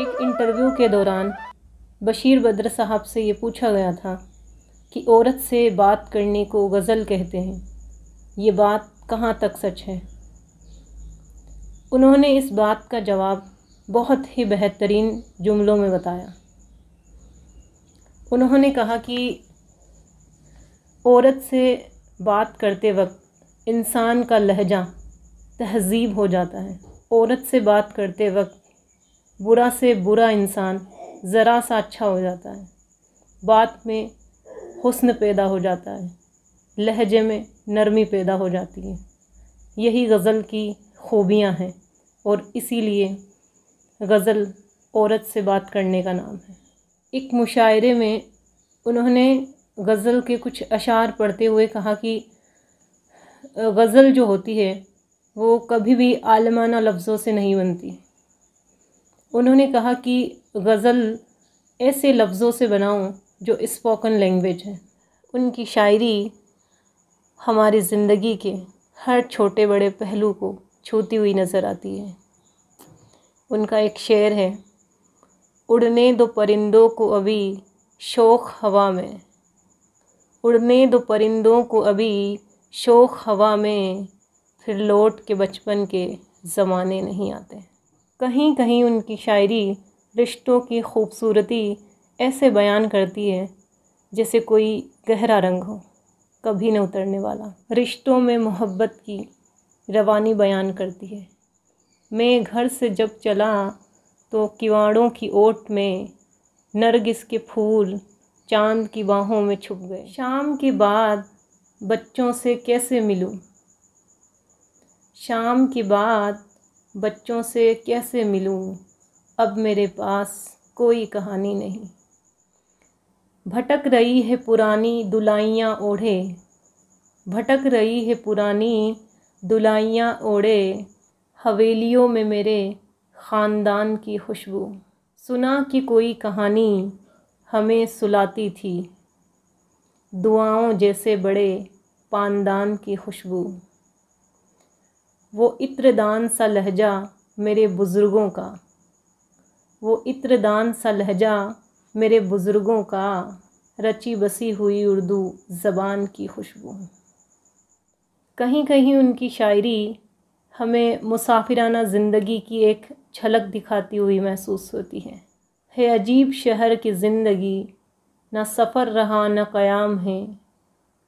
एक इंटरव्यू के दौरान बशीर बद्र साहब से ये पूछा गया था कि औरत से बात करने को गज़ल कहते हैं, ये बात कहाँ तक सच है। उन्होंने इस बात का जवाब बहुत ही बेहतरीन जुमलों में बताया। उन्होंने कहा कि औरत से बात करते वक्त इंसान का लहजा तहज़ीब हो जाता है। औरत से बात करते वक्त बुरा से बुरा इंसान ज़रा सा अच्छा हो जाता है, बात में हुस्न पैदा हो जाता है, लहजे में नरमी पैदा हो जाती है। यही गज़ल की खूबियाँ हैं और इसीलिए गज़ल औरत से बात करने का नाम है। एक मुशायरे में उन्होंने गज़ल के कुछ अशार पढ़ते हुए कहा कि गज़ल जो होती है वो कभी भी आलमाना लफ्ज़ों से नहीं बनती। उन्होंने कहा कि गज़ल ऐसे लफ्ज़ों से बनाऊं जो स्पोकन लैंग्वेज है। उनकी शायरी हमारी ज़िंदगी के हर छोटे बड़े पहलू को छूती हुई नज़र आती है। उनका एक शेर है, उड़ने दो परिंदों को अभी शोख हवा में, उड़ने दो परिंदों को अभी शोख हवा में, फिर लौट के बचपन के ज़माने नहीं आते। कहीं कहीं उनकी शायरी रिश्तों की खूबसूरती ऐसे बयान करती है जैसे कोई गहरा रंग हो, कभी न उतरने वाला। रिश्तों में मोहब्बत की रवानी बयान करती है। मैं घर से जब चला तो किवाड़ों की ओट में नरगिस के फूल चांद की बाहों में छुप गए। शाम के बाद बच्चों से कैसे मिलूं, शाम के बाद बच्चों से कैसे मिलूं, अब मेरे पास कोई कहानी नहीं। भटक रही है पुरानी दुलाइयाँ ओढ़े, भटक रही है पुरानी दुलाइयाँ ओढ़े, हवेलियों में मेरे ख़ानदान की खुशबू। सुना कि कोई कहानी हमें सुलाती थी, दुआओं जैसे बड़े पानदान की खुशबू। वो इत्रदान सा लहजा मेरे बुज़ुर्गों का, वो इत्रदान सा लहजा मेरे बुज़ुर्गों का, रची बसी हुई उर्दू ज़बान की खुशबू। कहीं कहीं उनकी शायरी हमें मुसाफिराना ज़िंदगी की एक झलक दिखाती हुई महसूस होती है। है अजीब शहर की ज़िंदगी, ना सफ़र रहा ना क़याम है,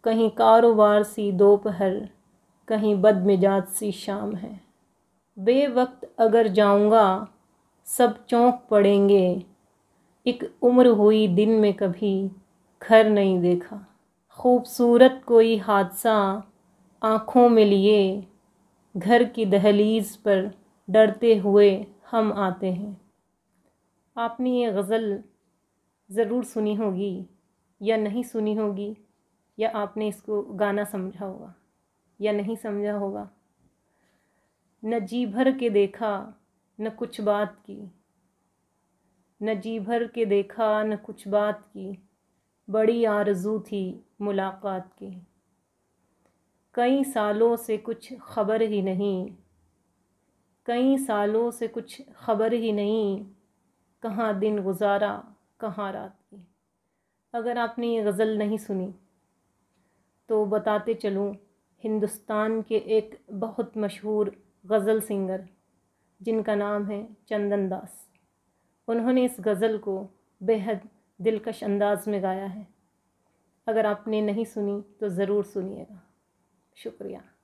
कहीं कारोबार सी दोपहर, कहीं बदमिजाज सी शाम है। बेवक्त अगर जाऊँगा सब चौंक पड़ेंगे, एक उम्र हुई दिन में कभी घर नहीं देखा। खूबसूरत कोई हादसा आँखों में लिए, घर की दहलीज पर डरते हुए हम आते हैं। आपने ये गज़ल ज़रूर सुनी होगी या नहीं सुनी होगी, या आपने इसको गाना समझा होगा या नहीं समझा होगा। न जी भर के देखा न कुछ बात की, न जी भर के देखा न कुछ बात की, बड़ी आरज़ू थी मुलाकात की। कई सालों से कुछ ख़बर ही नहीं, कई सालों से कुछ ख़बर ही नहीं, कहाँ दिन गुजारा कहाँ रात की। अगर आपने ये गज़ल नहीं सुनी तो बताते चलूँ, हिंदुस्तान के एक बहुत मशहूर गज़ल सिंगर जिनका नाम है चंदन दास, उन्होंने इस गज़ल को बेहद दिलकश अंदाज़ में गाया है। अगर आपने नहीं सुनी तो ज़रूर सुनिएगा। शुक्रिया।